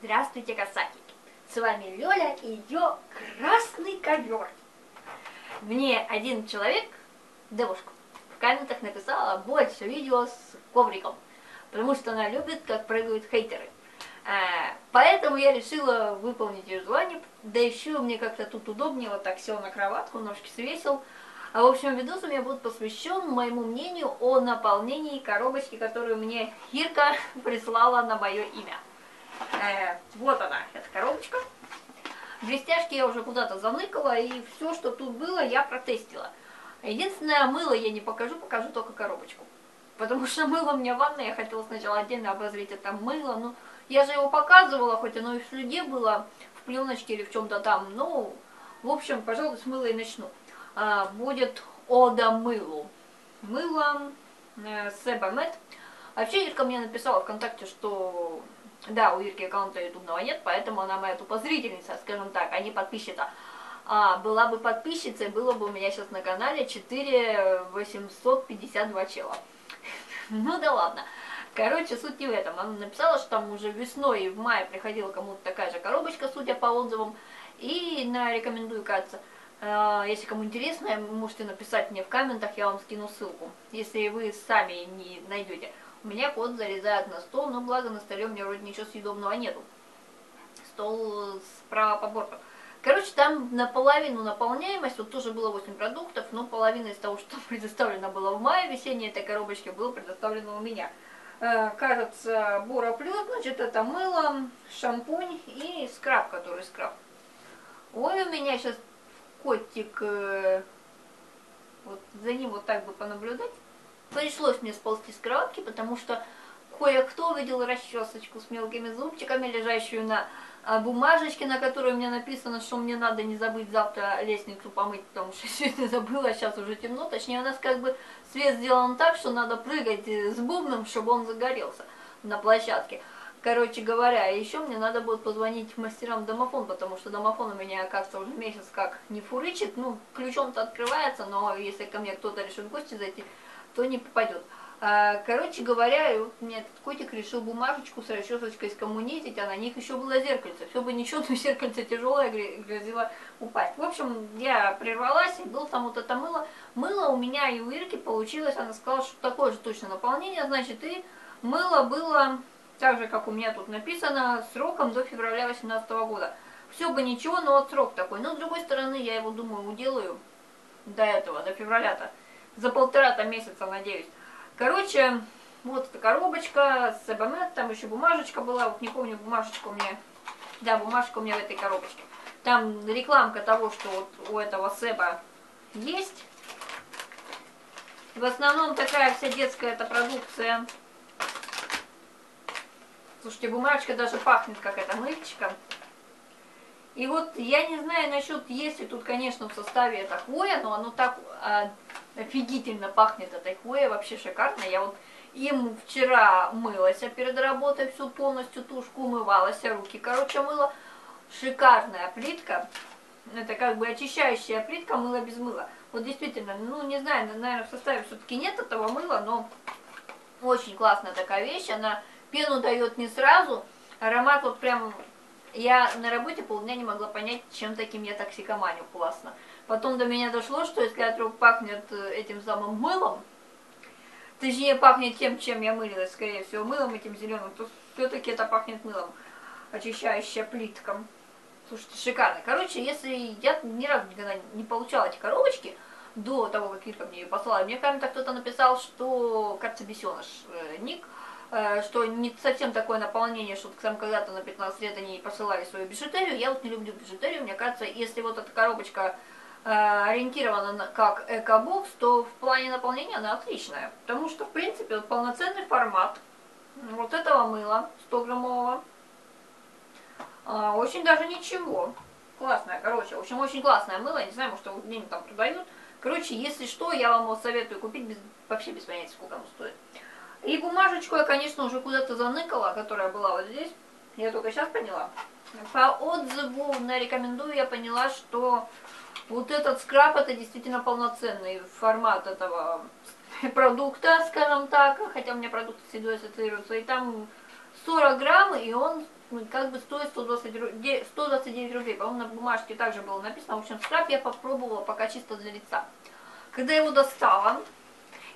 Здравствуйте, касатики! С вами Лёля и ее красный ковер. Мне один человек, девушка, в комментах написала больше видео с ковриком, потому что она любит, как прыгают хейтеры. Поэтому я решила выполнить ее желание, да еще мне как-то тут удобнее, вот так сел на кроватку, ножки свесил. В общем, видос у меня будет посвящен моему мнению о наполнении коробочки, которую мне Хирка прислала на мое имя. Вот она, эта коробочка. Две стяжки я уже куда-то заныкала, и все, что тут было, я протестила. Единственное, мыло я не покажу, покажу только коробочку. Потому что мыло у меня в ванной, я хотела сначала отдельно обозреть это мыло, но я же его показывала, хоть оно и в следе было, в пленочке или в чем-то там. Ну, в общем, пожалуй, с мыла и начну. Будет ОДА мылу. Мыло Sebamed. Вообще, Ирка мне написала ВКонтакте, что... Да, у Ирки аккаунта ютубного нет, поэтому она моя тупо зрительница, скажем так, а не подписчица. Была бы подписчицей, было бы у меня сейчас на канале 4852 чела. Ну да ладно. Короче, суть не в этом. Она написала, что там уже весной и в мае приходила кому-то такая же коробочка, судя по отзывам. И на рекомендую, кажется. Если кому интересно, можете написать мне в комментах, я вам скину ссылку, если вы сами не найдете. У меня кот залезает на стол, но благо на столе у меня вроде ничего съедобного нету. Стол справа по борту. Короче, там наполовину наполняемость, вот тоже было 8 продуктов, но половина из того, что предоставлено было в мае, весенней этой коробочке, было предоставлено у меня. Кажется, Бора Плюс, значит, это мыло, шампунь и скраб, который скраб. Ой, у меня сейчас котик, вот за ним вот так бы понаблюдать. Пришлось мне сползти с кроватки, потому что кое-кто видел расчесочку с мелкими зубчиками, лежащую на бумажечке, на которой у меня написано, что мне надо не забыть завтра лестницу помыть, потому что сегодня забыла, сейчас уже темно. Точнее, у нас как бы свет сделан так, что надо прыгать с бубном, чтобы он загорелся на площадке. Короче говоря, еще мне надо будет позвонить мастерам домофон, потому что домофон у меня, кажется, уже месяц как не фурычит. Ну, ключом-то открывается, но если ко мне кто-то решит в гости зайти, то не попадет. Короче говоря, вот мне этот котик решил бумажечку с расчесочкой скоммунизить, а на них еще было зеркальце. Все бы ничего, но зеркальце тяжелое, грозило упасть. В общем, я прервалась, и было там вот это мыло. Мыло у меня и у Ирки получилось, она сказала, что такое же точно наполнение, значит, и мыло было, так же, как у меня тут написано, сроком до февраля 2018 года. Все бы ничего, но вот срок такой. Но, с другой стороны, я его, думаю, уделаю до этого, до февраля-то. За полтора-то месяца, надеюсь. Короче, вот эта коробочка с Sebamed, там еще бумажечка была, вот не помню, бумажечка у меня, да, бумажечка у меня в этой коробочке. Там рекламка того, что вот у этого Себа есть. В основном такая вся детская эта продукция. Слушайте, бумажечка даже пахнет как это мыльчиком. И вот я не знаю насчет, если тут, конечно, в составе это хвоя, но оно так... Офигительно пахнет этой хвоей, вообще шикарно. Я вот им вчера мылась перед работой, всю полностью тушку умывалась, руки, короче, мыла. Шикарная плитка. Это как бы очищающая плитка, мыло без мыла. Вот действительно, ну не знаю, наверное, в составе все-таки нет этого мыла, но очень классная такая вещь. Она пену дает не сразу. Аромат вот прям... Я на работе полдня не могла понять, чем таким я токсикоманю классно. Потом до меня дошло, что если от рук пахнет этим самым мылом, точнее пахнет тем, чем я мылилась, скорее всего, мылом этим зеленым, то все-таки это пахнет мылом, очищающая плитка. Слушайте, шикарно. Короче, если я ни разу никогда не получала эти коробочки, до того, как Ирка мне ее послала, мне как-то кто-то написал, что, кажется, бесеныш ник, что не совсем такое наполнение, что там когда-то на 15 лет они посылали свою бижутерию. Я вот не люблю бижутерию, мне кажется, если вот эта коробочка ориентирована на, как экобокс, то в плане наполнения она отличная. Потому что, в принципе, вот полноценный формат вот этого мыла 100-граммового. Очень даже ничего. Классное, короче, в общем, очень классное мыло. Я не знаю, может, его где-нибудь там продают. Короче, если что, я вам его советую купить, вообще без понятия, сколько оно стоит. И бумажечку я, конечно, уже куда-то заныкала, которая была вот здесь. Я только сейчас поняла. По отзыву на рекомендую я поняла, что вот этот скраб, это действительно полноценный формат этого продукта, скажем так. Хотя у меня продукты с едой ассоциируются. И там 40 грамм, и он как бы стоит 129 рублей, по-моему, на бумажке также было написано. В общем, скраб я попробовала пока чисто для лица. Когда его достала,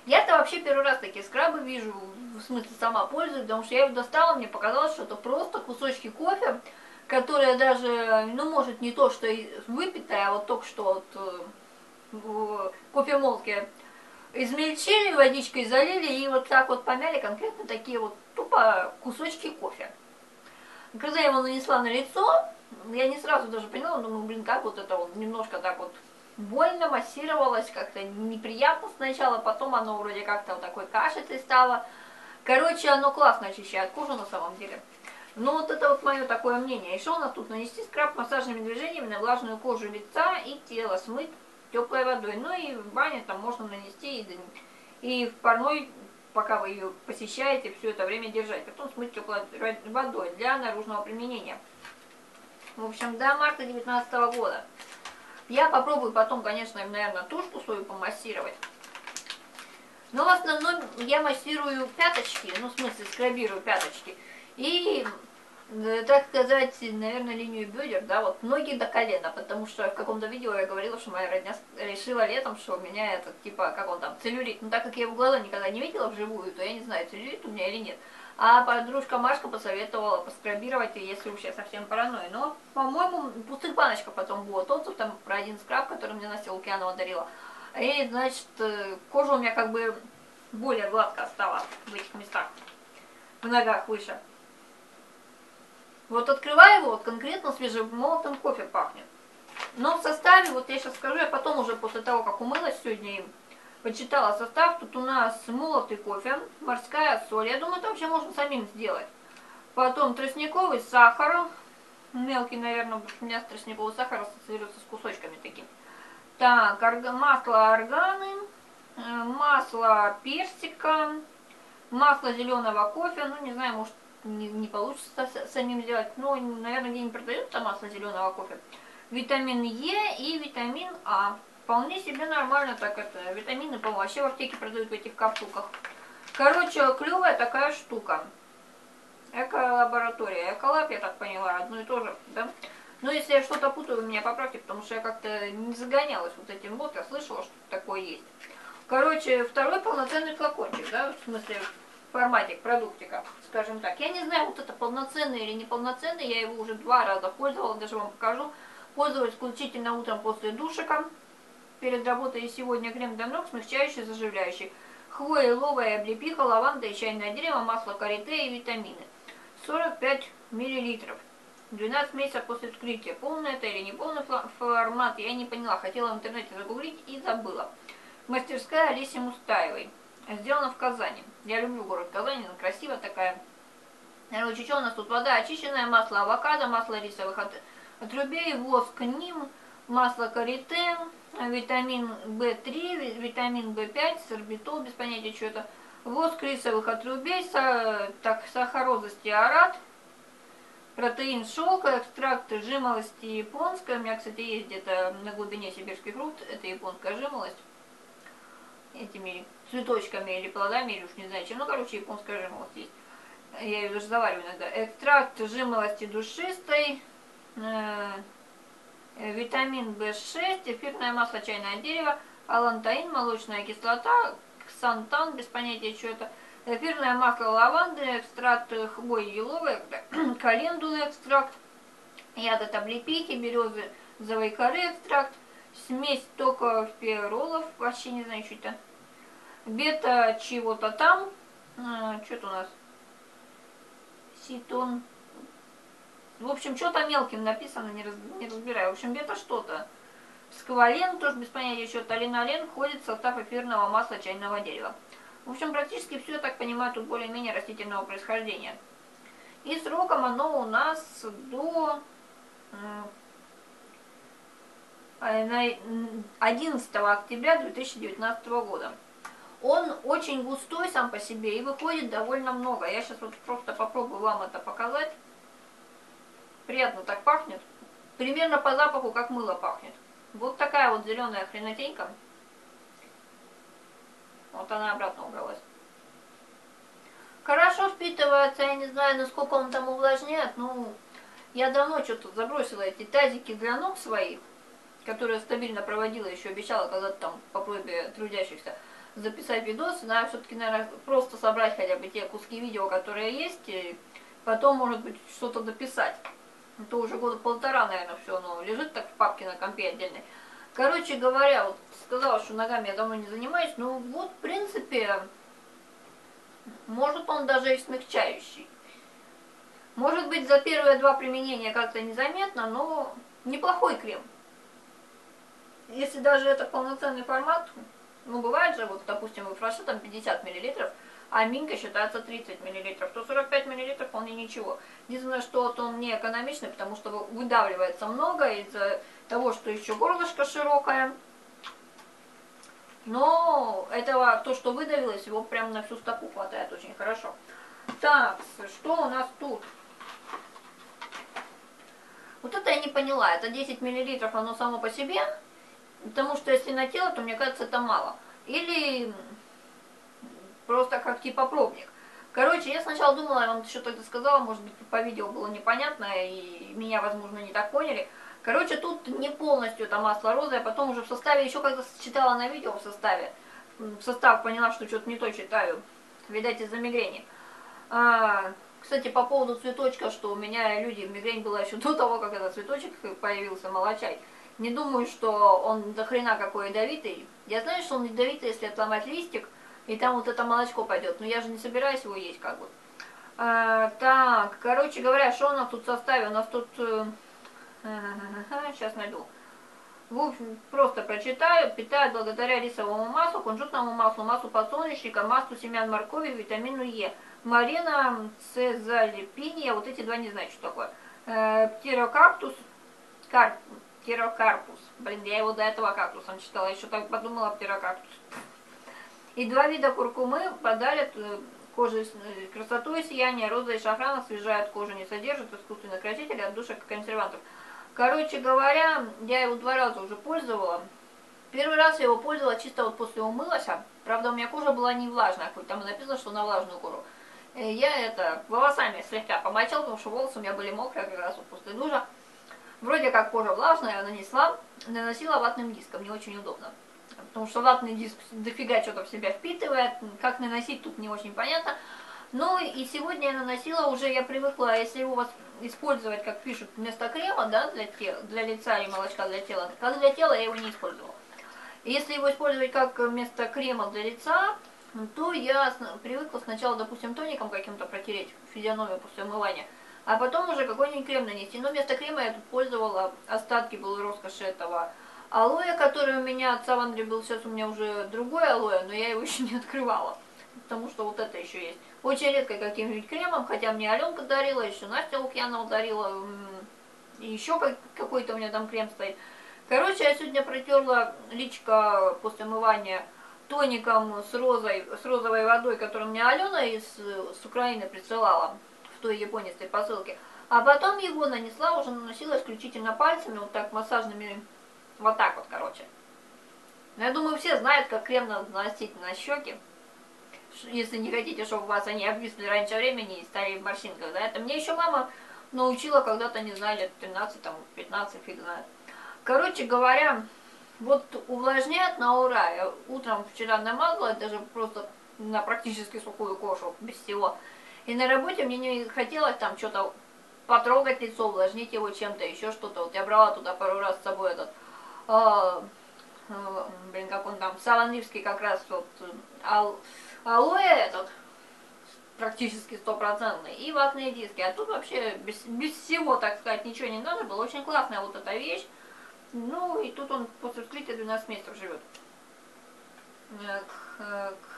я-то вообще первый раз такие скрабы вижу, в смысле сама пользуюсь, потому что я его достала, мне показалось, что это просто кусочки кофе, которые даже, ну, может, не то, что выпитое, а вот только что от кофемолки измельчили, водичкой залили и вот так вот помяли, конкретно такие вот тупо кусочки кофе. Когда я его нанесла на лицо, я не сразу даже поняла, думаю, блин, как вот это вот немножко так вот больно массировалось, как-то неприятно сначала, потом оно вроде как-то вот такой кашицей стало. Короче, оно классно очищает кожу на самом деле. Но вот это вот мое такое мнение. Еще у нас тут нанести скраб массажными движениями на влажную кожу лица и тело, смыть теплой водой. Ну и в бане там можно нанести и в парной, пока вы ее посещаете, все это время держать. Потом смыть теплой водой для наружного применения. В общем, до марта 2019 года. Я попробую потом, конечно, наверное, тушку свою помассировать. Но в основном я массирую пяточки, ну, в смысле, скрабирую пяточки. И, так сказать, наверное, линию бедер, да, вот ноги до колена, потому что в каком-то видео я говорила, что моя родня решила летом, что у меня этот, типа, как он там, целлюлит. Ну, так как я его в глаза никогда не видела вживую, то я не знаю, целлюлит у меня или нет. А подружка Машка посоветовала поскрабировать, если уж я совсем паранойя. Но, по-моему, пустых баночках потом было отзыв, там про один скраб, который мне Настя Охьянова дарила. И, значит, кожа у меня как бы более гладкая стала в этих местах, в ногах выше. Вот открываю его, вот конкретно свежемолотым кофе пахнет. Но в составе, вот я сейчас скажу, я потом уже после того, как умылась сегодня им, почитала состав, тут у нас молотый кофе, морская соль, я думаю, это вообще можно самим сделать. Потом тростниковый сахар, мелкий, наверное, потому что у меня тростниковый сахар ассоциируется с кусочками такими. Так, масло органы, масло персика, масло зеленого кофе, ну не знаю, может не получится самим сделать, но, наверное, где-нибудь продают там масло зеленого кофе. Витамин Е и витамин А. Вполне себе нормально так это. Витамины, по-моему, вообще в аптеке продают в этих капсулках. Короче, клевая такая штука. Эколаборатория. Эколаб, я так поняла, одно и то же, да? Но если я что-то путаю, вы меня поправьте, потому что я как-то не загонялась вот этим вот. Я слышала, что такое есть. Короче, второй полноценный флакончик, да? В смысле, форматик, продуктика, скажем так. Я не знаю, вот это полноценный или неполноценный. Я его уже 2 раза пользовала, даже вам покажу. Пользовалась исключительно утром после душика. Перед работой сегодня крем для ног, смягчающий, заживляющий. Хвоя, еловая, облепиха, лаванда и чайное дерево, масло карите и витамины. 45 миллилитров. 12 месяцев после вскрытия. Полный это или не полный формат, я не поняла. Хотела в интернете загуглить и забыла. Мастерская Олеси Мустаевой. Сделана в Казани. Я люблю город Казань, она красивая такая. Короче, что у нас тут? Вода очищенная, масло авокадо, масло рисовых отрубей, воск ним, масло карите, витамин В3, витамин В5, сорбитол, без понятия, что это. Воск рисовых отрубей, сахароза стеарат, протеин шелка, экстракты жимолости японская. У меня, кстати, есть где-то на глубине сибирских руд, это японская жимолость. Этими цветочками или плодами, или уж не знаю чем. Ну, короче, японская жимолость есть. Я ее даже завариваю иногда. Экстракт жимолости душистой, витамин В6, эфирное масло, чайное дерево, алантаин, молочная кислота, ксантан, без понятия, что это, эфирное масло лаванды, экстракт хвои еловой, календулы экстракт, яд от облепихи, березы, завой коры экстракт, смесь токов пиеролов, вообще не знаю, что это, бета чего-то там, что-то у нас, ситон. В общем, что-то мелким написано, не разбираю. В общем, где-то что-то. Сквален, тоже без понятия, что-то линолен, входит в состав эфирного масла чайного дерева. В общем, практически все, я так понимаю, тут более-менее растительного происхождения. И сроком оно у нас до 11 октября 2019 года. Он очень густой сам по себе и выходит довольно много. Я сейчас вот просто попробую вам это показать. Приятно так пахнет. Примерно по запаху, как мыло пахнет. Вот такая вот зеленая хренотенька. Вот она обратно убралась. Хорошо впитывается, я не знаю, насколько он там увлажняет, но я давно что-то забросила эти тазики для ног своих, которые стабильно проводила, еще обещала когда-то там по просьбе трудящихся записать видос. Надо все-таки, наверное, просто собрать хотя бы те куски видео, которые есть, и потом, может быть, что-то дописать. Это уже года полтора, наверное, все оно лежит так в папке на компе отдельной. Короче говоря, вот сказала, что ногами я давно не занимаюсь, но вот, в принципе, может он даже и смягчающий. Может быть, за первые два применения как-то незаметно, но неплохой крем. Если даже это полноценный формат, ну, бывает же, вот, допустим, у Фраша там 50 мл, а Минька считается 30 мл, то 45 мл вполне ничего. Единственное, что вот он не экономичный, потому что выдавливается много из-за того, что еще горлышко широкое. Но этого, то, что выдавилось, его прям на всю стопу хватает очень хорошо. Так, что у нас тут? Вот это я не поняла. Это 10 мл, оно само по себе. Потому что если на тело, то мне кажется, это мало. Или просто как типа пробник. Короче, я сначала думала, я вам что-то сказала, может быть, по видео было непонятно, и меня, возможно, не так поняли. Короче, тут не полностью это масло розы, а потом уже в составе, еще когда читала на видео в составе, поняла, что что-то не то читаю, видать, из-за мигрени. Кстати, по поводу цветочка, что у меня, люди, мигрень была еще до того, как этот цветочек появился, молочай. Не думаю, что он до хрена какой ядовитый. Я знаю, что он ядовитый, если отломать листик, и там вот это молочко пойдет. Но я же не собираюсь его есть, как бы. Так, короче говоря, что у нас тут в составе? У нас тут... сейчас найду. В общем, просто прочитаю. Питают благодаря рисовому маслу, кунжутному маслу, маслу подсолнечника, маслу семян моркови, витамину Е. Марина, цезалипиния, вот эти два не знаю, что такое. Птерокактус, птерокарпус. Блин, я его до этого кактусом читала, еще так подумала, птерокактус. И два вида куркумы подарят коже красоту и сияние. Роза и шафран освежают кожу, не содержат искусственных красителей, отдушек и консервантов. Короче говоря, я его два раза уже пользовала. Первый раз я его пользовала чисто вот после умылась. Правда, у меня кожа была не влажная, там написано, что на влажную кожу. Я это волосами слегка помочила, потому что волосы у меня были мокрые как раз после душа. Вроде как кожа влажная, я нанесла, наносила ватным диском, не очень удобно. Потому что ватный диск дофига что-то в себя впитывает, как наносить тут не очень понятно. Ну и сегодня я наносила уже, я привыкла, если его у вас использовать, как пишут, вместо крема, да, для лица и молочка для тела, как для тела я его не использовала. Если его использовать как вместо крема для лица, то я привыкла сначала, допустим, тоником каким-то протереть физиономию после умывания, а потом уже какой-нибудь крем нанести. Но вместо крема я тут пользовала остатки былой роскоши этого алоэ, который у меня от Савандри был. Сейчас у меня уже другой алоэ, но я его еще не открывала, потому что вот это еще есть. Очень редко каким-нибудь кремом, хотя мне Аленка дарила, еще Настя Охьянова дарила, и еще какой-то у меня там крем стоит. Короче, я сегодня протерла личико после умывания тоником с розовой водой, которую мне Алена с Украины присылала в той японистой посылке. А потом его нанесла, уже наносила исключительно пальцами, вот так массажными, вот так вот, короче. Но я думаю, все знают, как крем надо наносить на щеки, если не хотите, чтобы у вас они обвисли раньше времени и стали в морщинках. Да? Это мне еще мама научила когда-то, не знаю, лет 13, там, 15, фиг знает. Короче говоря, вот увлажняет на ура. Я утром вчера намазала, даже просто на практически сухую кожу, без всего. И на работе мне не хотелось там что-то потрогать лицо, увлажнить его чем-то, еще что-то. Вот я брала туда пару раз с собой этот, блин, как он там, саванливский как раз, вот, алоэ этот, практически стопроцентный, и ватные диски. А тут вообще без всего, так сказать, ничего не надо было. Очень классная вот эта вещь. Ну и тут он после вскрытия 12 месяцев живет.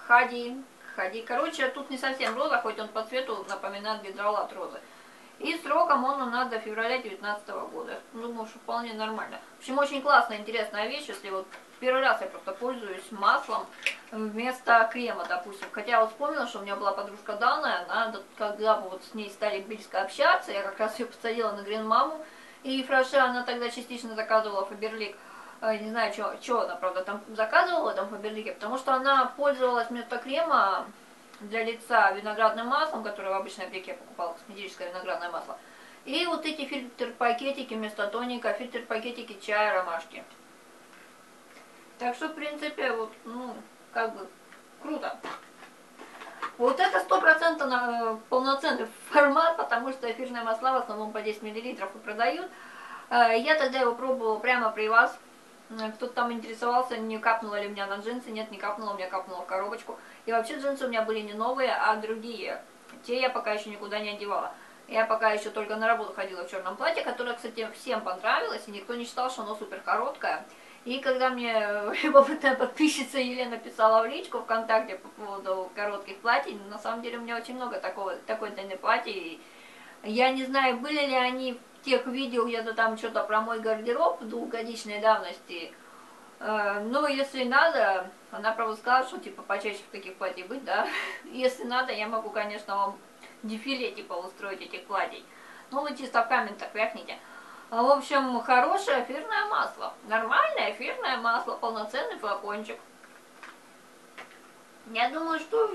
Ходи. Короче, тут не совсем роза, хоть он по цвету напоминает гидролат розы. И сроком он у нас до февраля 2019 года. Думаю, что вполне нормально. В общем, очень классная, интересная вещь. Если вот первый раз я просто пользуюсь маслом вместо крема, допустим. Хотя вот вспомнила, что у меня была подружка Дана, она, когда мы вот с ней стали близко общаться, я как раз ее посадила на Грин-маму. И Фраша, она тогда частично заказывала Faberlic, не знаю, что она, правда, там заказывала в этом Faberlic, потому что она пользовалась вместо крема для лица виноградным маслом, которое в обычной аптеке я покупала, косметическое виноградное масло. И вот эти фильтр-пакетики вместо тоника, фильтр-пакетики чая, ромашки. Так что, в принципе, вот, ну, как бы, круто. Вот это 100% полноценный формат, потому что эфирные масла в основном по 10 мл и продают. Я тогда его пробовала прямо при вас. Кто-то там интересовался, не капнула ли у меня на джинсы. Нет, не капнула, у меня капнула в коробочку. И вообще джинсы у меня были не новые, а другие. Те я пока еще никуда не одевала. Я пока еще только на работу ходила в черном платье, которое, кстати, всем понравилось, и никто не считал, что оно супер короткое. И когда мне любопытная подписчица Елена писала в личку ВКонтакте по поводу коротких платьев, на самом деле у меня очень много такой длины платья. Я не знаю, были ли они в тех видео где-то там что-то про мой гардероб двухгодичной давности. Но если надо, она правда сказала, что типа почаще в таких платьях быть, да. Если надо, я могу, конечно, вам дефиле типа устроить этих платьей. Ну вы чисто в комментах вяхните. В общем, хорошее эфирное масло. Нормальное эфирное масло, полноценный флакончик. Я думаю, что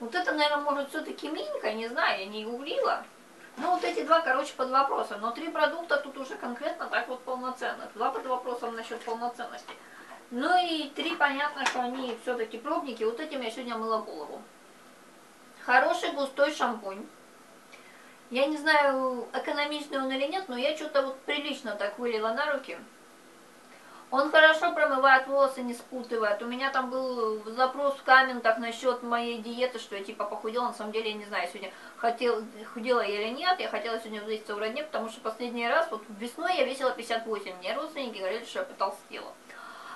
вот это, наверное, может все-таки минька, не знаю, я не гуглила. Ну вот эти два, короче, под вопросом. Но три продукта тут уже конкретно так вот полноценных. Два под вопросом насчет полноценности. Ну и три, понятно, что они все-таки пробники. Вот этим я сегодня мыла голову. Хороший густой шампунь. Я не знаю, экономичный он или нет, но я что-то вот прилично так вылила на руки. Он хорошо промывает волосы, не спутывает. У меня там был запрос в комментах насчет моей диеты, что я типа похудела. На самом деле я не знаю, сегодня худела я или нет. Я хотела сегодня взвеситься в родне, потому что последний раз, вот весной я весила 58. Мне родственники говорили, что я потолстела.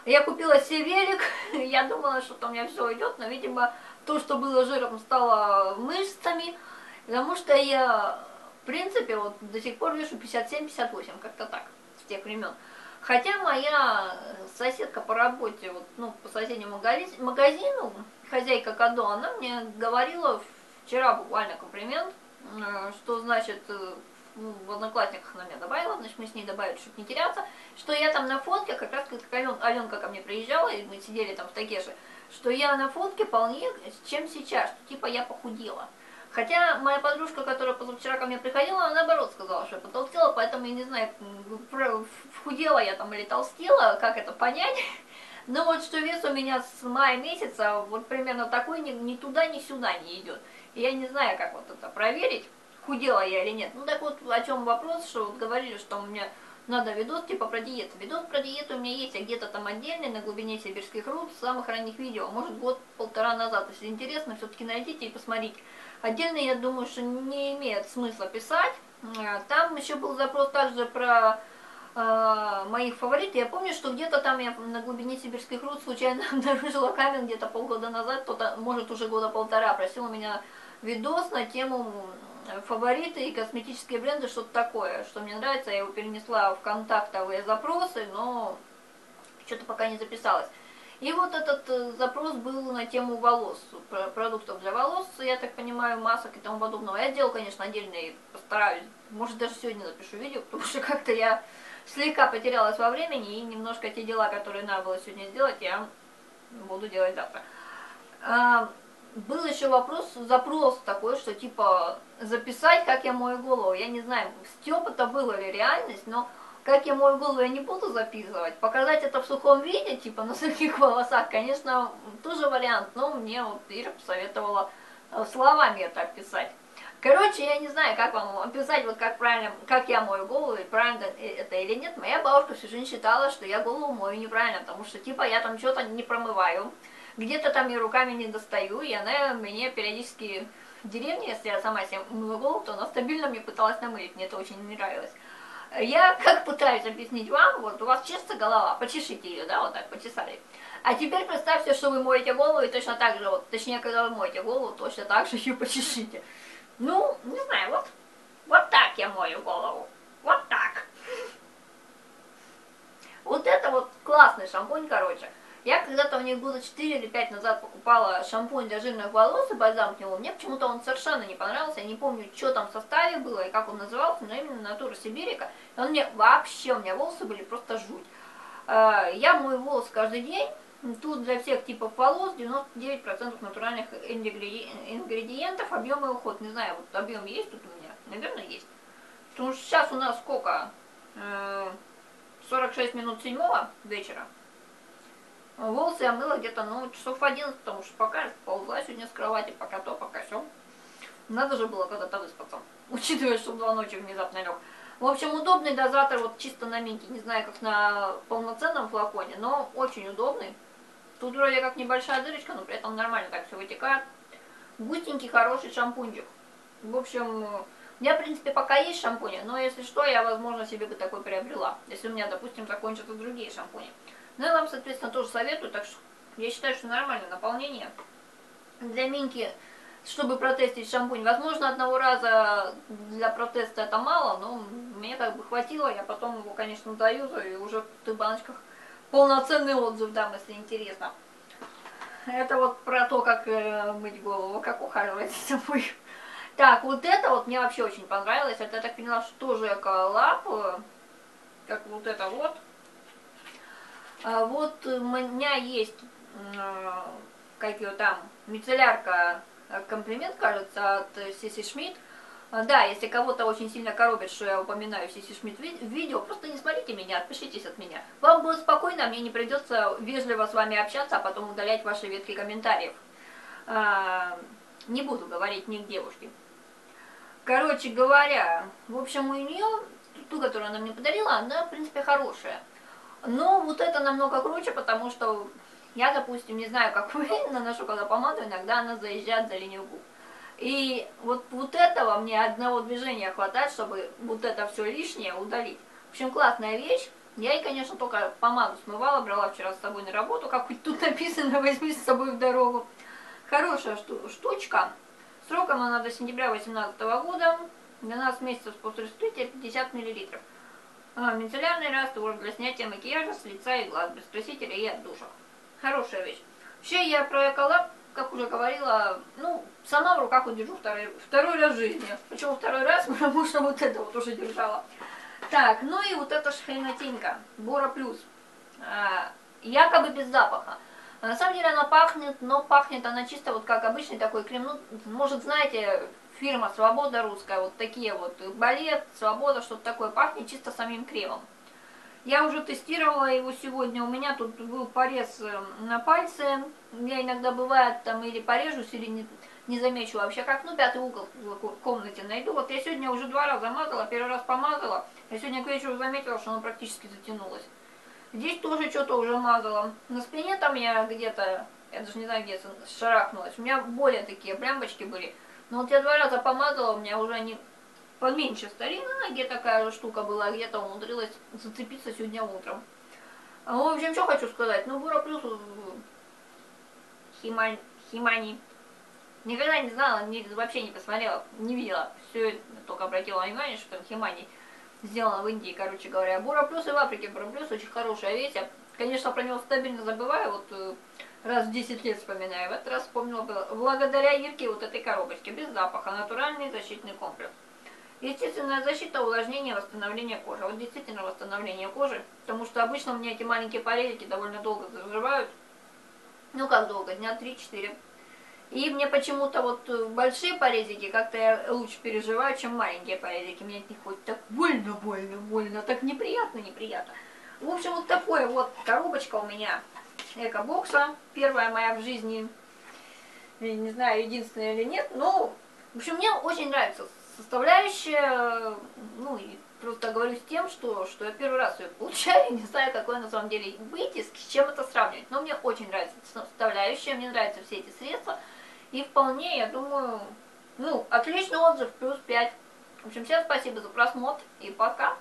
Я купила себе велик, я думала, что у меня все идет, но, видимо, то, что было жиром, стало мышцами. Потому что я, в принципе, вот до сих пор вешу 57-58, как-то так, с тех времен. Хотя моя соседка по работе, вот, ну, по соседнему магазину, хозяйка Кадо, она мне говорила вчера буквально комплимент, что, значит, в одноклассниках она меня добавила, значит, мы с ней добавили, чтобы не теряться, что я там на фотке, как раз Аленка ко мне приезжала, и мы сидели там в Такеши, что я на фотке полнее, чем сейчас, что, типа, я похудела. Хотя моя подружка, которая позавчера ко мне приходила, она наоборот сказала, что я потолстела, поэтому я не знаю, худела я там или толстела, как это понять. Но вот что вес у меня с мая месяца вот примерно такой, ни туда, ни сюда не идет. И я не знаю, как вот это проверить, худела я или нет. Ну так вот, о чем вопрос, что вот говорили, что у меня надо видос типа про диету. Видос про диету у меня есть, а где-то там отдельный, на глубине сибирских руд, с самых ранних видео, может год-полтора назад. Если интересно, все-таки найдите и посмотрите. Отдельно, я думаю, что не имеет смысла писать. Там еще был запрос также про моих фаворитов. Я помню, что где-то там я на глубине сибирских руд случайно обнаружила камень где-то полгода назад, кто-то, может, уже года полтора, просил у меня видос на тему фавориты и косметические бренды, что-то такое, что мне нравится. Я его перенесла в контактовые запросы, но что-то пока не записалось. И вот этот запрос был на тему волос, продуктов для волос, я так понимаю, масок и тому подобного. Я делала, конечно, отдельно и постараюсь, может, даже сегодня запишу видео, потому что как-то я слегка потерялась во времени, и немножко те дела, которые надо было сегодня сделать, я буду делать завтра. Был еще запрос такой, что типа записать, как я мою голову. Я не знаю, стёб это было ли реальность, но... Как я мою голову, я не буду записывать. Показать это в сухом виде, типа на сухих волосах, конечно, тоже вариант. Но мне вот Ира посоветовала словами это описать. Короче, я не знаю, как вам описать, вот как правильно, как я мою голову, и правильно это или нет. Моя бабушка всю жизнь считала, что я голову мою неправильно, потому что типа я там что-то не промываю, где-то там я руками не достаю, и она мне периодически в деревне, если я сама себе мыла голову, то она стабильно мне пыталась намылить, мне это очень не нравилось. Я как пытаюсь объяснить вам, вот у вас чистая голова, почешите ее, да, вот так почесали. А теперь представьте, что вы моете голову и точно так же, вот, точнее, когда вы моете голову, точно так же ее почешите. Ну, не знаю, вот так я мою голову, вот так. Вот это вот классный шампунь, короче. Я когда-то у них года 4 или 5 назад покупала шампунь для жирных волос и бальзам к нему. Мне почему-то он совершенно не понравился. Я не помню, что там в составе было и как он назывался, но именно Natura Siberica. Он мне вообще, у меня волосы были просто жуть. Я мою волосы каждый день. Тут для всех типов волос 99% натуральных ингредиентов, объем и уход. Не знаю, вот объем есть тут у меня? Наверное, есть. Потому что сейчас у нас сколько? 46 минут 7-го вечера. Волосы я мыла где-то, ну, часов в 11, потому что пока ползла сегодня с кровати, пока то, пока сё. Надо же было когда-то выспаться, учитывая, что в 2 ночи внезапно лег. В общем, удобный дозатор, вот чисто на минке, не знаю, как на полноценном флаконе, но очень удобный. Тут вроде как небольшая дырочка, но при этом нормально так все вытекает. Густенький, хороший шампунчик. В общем, у меня, в принципе, пока есть шампуни, но если что, я, возможно, себе бы такой приобрела. Если у меня, допустим, закончатся другие шампуни. Ну, я вам, соответственно, тоже советую, так что я считаю, что нормальное наполнение. Для минки, чтобы протестить шампунь, возможно, одного раза для протеста это мало, но мне как бы хватило. Я потом его, конечно, доюзаю и уже в баночках полноценный отзыв дам, если интересно. Это вот про то, как мыть голову, как ухаживать за собой. Так, вот это вот мне вообще очень понравилось. Это, я так поняла, что тоже эколаб, как вот это вот. Вот у меня есть, как ее там, мицеллярка комплимент, кажется, от Sisi Schmidt. Да, если кого-то очень сильно коробит, что я упоминаю Sisi Schmidt в видео, просто не смотрите меня, отпишитесь от меня. Вам будет спокойно, мне не придется вежливо с вами общаться, а потом удалять ваши ветки комментариев. Не буду говорить ни к девушке. Короче говоря, в общем, у нее, ту, которую она мне подарила, она, в принципе, хорошая. Но вот это намного круче, потому что я, допустим, не знаю, как вы, наношу когда помаду, иногда она заезжает за линию губ. И вот этого мне одного движения хватает, чтобы вот это все лишнее удалить. В общем, классная вещь. Я ей, конечно, только помаду смывала, брала вчера с собой на работу, как тут написано, возьми с собой в дорогу. Хорошая штучка. Сроком она до сентября 2018 года, 12 месяцев после вскрытия, 50 мл. Мицеллярный раствор для снятия макияжа с лица и глаз, без красителя и от душа. Хорошая вещь. Вообще я про эколаб, как уже говорила, ну, сама в руках удержу второй раз в жизни. Почему второй раз? Потому что вот это вот уже держала. Так, ну и вот эта хренотенька, Бора Плюс. Якобы без запаха. На самом деле она пахнет, но пахнет она чисто вот как обычный такой крем. Ну, может, знаете, фирма Свобода русская, вот такие вот, Балет, Свобода, что-то такое, пахнет чисто самим кремом. Я уже тестировала его сегодня, у меня тут был порез на пальце. У меня иногда бывает там или порежусь, или не замечу вообще как, ну, 5-й угол в комнате найду. Вот я сегодня уже 2 раза мазала, 1 раз помазала, я сегодня к вечеру заметила, что оно практически затянулось. Здесь тоже что-то уже мазала. На спине там я где-то, я даже не знаю, где шарахнулась. У меня более такие плямбочки были. Но вот я 2 раза помазала, у меня уже они поменьше стали. Где такая же штука была, где-то умудрилась зацепиться сегодня утром. В общем, что хочу сказать. Ну, Боро Плюс Химани. Никогда не знала, вообще не посмотрела, не видела. Все только обратила внимание, что там Химани. Сделано в Индии, короче говоря. Боро Плюс и в Африке Боро Плюс, очень хорошая вещь. Я, конечно, про него стабильно забываю, вот раз в 10 лет вспоминаю. В этот раз вспомнила благодаря Ирке вот этой коробочке. Без запаха, натуральный защитный комплекс. Естественная защита, увлажнение, восстановление кожи. Вот действительно восстановление кожи, потому что обычно у меня эти маленькие порезики довольно долго заживают. Ну как долго, дня 3-4. И мне почему-то вот большие порезики как-то я лучше переживаю, чем маленькие порезики. Мне от них хоть так больно, так неприятно. В общем, вот такая вот коробочка у меня Экобокса. Первая моя в жизни. Я не знаю, единственная или нет, но, в общем, мне очень нравится составляющая. Ну, и просто говорю с тем, что я первый раз ее получаю, не знаю, какой на самом деле быть и с чем это сравнивать. Но мне очень нравится составляющая, мне нравятся все эти средства. И вполне, я думаю, ну, отличный отзыв, плюс 5. В общем, всем спасибо за просмотр и пока.